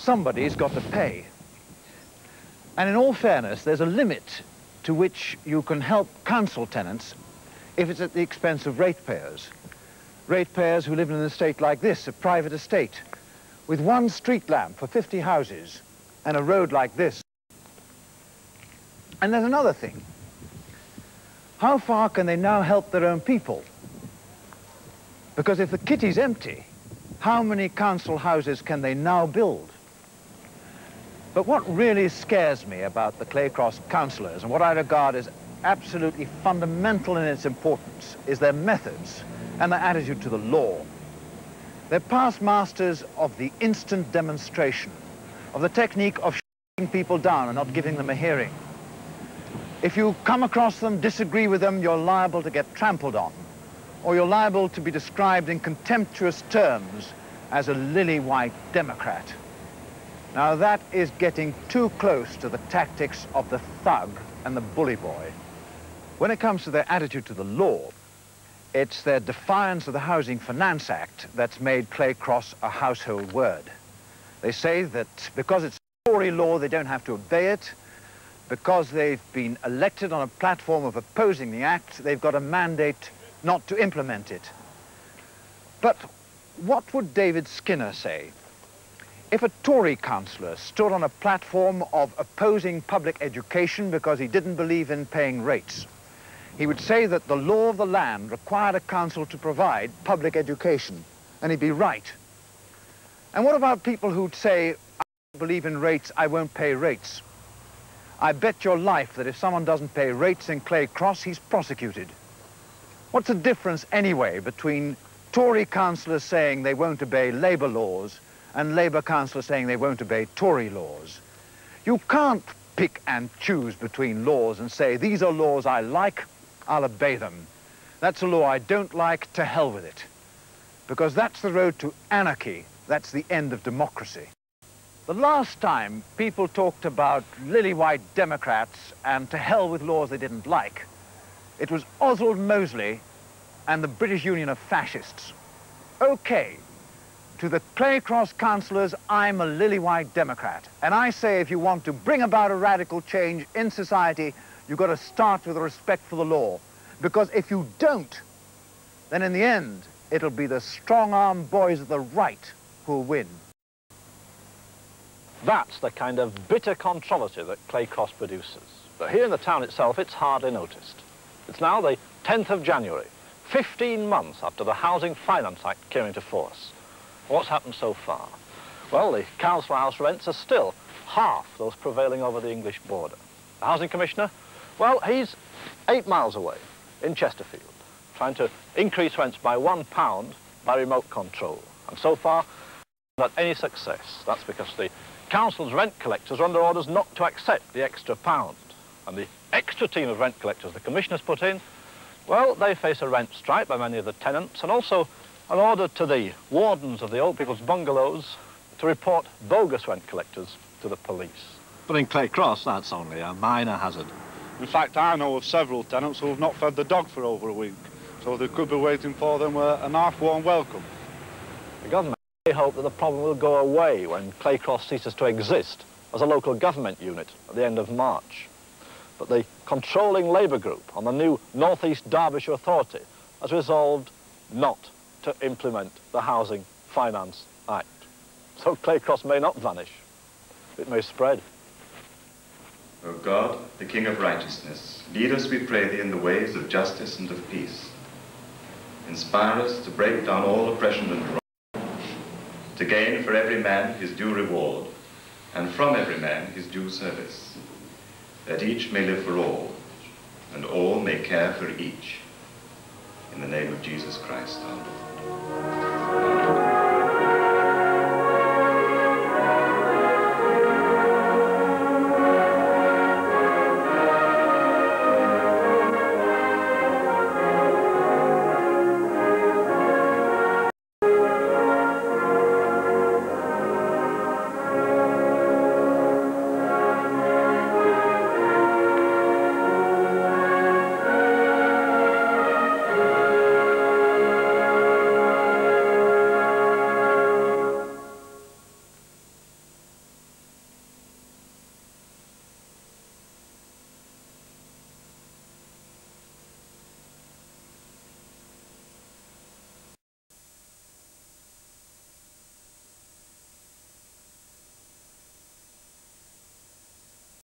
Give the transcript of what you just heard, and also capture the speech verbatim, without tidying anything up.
somebody's got to pay. And in all fairness, there's a limit to which you can help council tenants if it's at the expense of ratepayers. Ratepayers who live in an estate like this, a private estate, with one street lamp for fifty houses and a road like this. And there's another thing. How far can they now help their own people? Because if the kitty's empty, how many council houses can they now build? But what really scares me about the Clay Cross councillors, and what I regard as absolutely fundamental in its importance, is their methods and their attitude to the law. They're past masters of the instant demonstration, of the technique of shutting people down and not giving them a hearing. If you come across them, disagree with them, you're liable to get trampled on, or you're liable to be described in contemptuous terms as a lily-white Democrat. Now that is getting too close to the tactics of the thug and the bully boy. When it comes to their attitude to the law, it's their defiance of the Housing Finance Act that's made Clay Cross a household word. They say that because it's a Tory law, they don't have to obey it. Because they've been elected on a platform of opposing the Act, they've got a mandate not to implement it. But what would David Skinner say if a Tory councillor stood on a platform of opposing public education because he didn't believe in paying rates? He would say that the law of the land required a council to provide public education, and he'd be right. And what about people who'd say, I don't believe in rates, I won't pay rates? I bet your life that if someone doesn't pay rates in Clay Cross, he's prosecuted. What's the difference anyway between Tory councillors saying they won't obey Labour laws and Labour councillors saying they won't obey Tory laws? You can't pick and choose between laws and say, these are laws I like, I'll obey them. That's a law I don't like, to hell with it. Because that's the road to anarchy. That's the end of democracy. The last time people talked about lily-white Democrats and to hell with laws they didn't like, it was Oswald Mosley and the British Union of Fascists. Okay, to the Clay Cross councillors, I'm a lily-white Democrat. And I say if you want to bring about a radical change in society, you've got to start with a respect for the law. Because if you don't, then in the end, it'll be the strong-armed boys of the right who'll win. That's the kind of bitter controversy that Clay Cross produces. But here in the town itself, it's hardly noticed. It's now the tenth of January, fifteen months after the Housing Finance Act came into force. What's happened so far? Well, the council house rents are still half those prevailing over the English border. The housing commissioner? Well, he's eight miles away in Chesterfield, trying to increase rents by one pound by remote control. And so far, not any success. That's because the council's rent collectors are under orders not to accept the extra pound. And the extra team of rent collectors the commissioner's put in, well, they face a rent strike by many of the tenants, and also an order to the wardens of the old people's bungalows to report bogus rent collectors to the police. But in Clay Cross, that's only a minor hazard. In fact, I know of several tenants who have not fed the dog for over a week, so they could be waiting for them uh, an half-warm welcome. The government I hope that the problem will go away when Clay Cross ceases to exist as a local government unit at the end of March. But the controlling Labour group on the new North East Derbyshire Authority has resolved not to implement the Housing Finance Act. So Clay Cross may not vanish. It may spread. O God, the King of Righteousness, lead us, we pray thee, in the ways of justice and of peace. Inspire us to break down all oppression and wrong, to gain for every man his due reward, and from every man his due service, that each may live for all, and all may care for each. In the name of Jesus Christ, our Lord.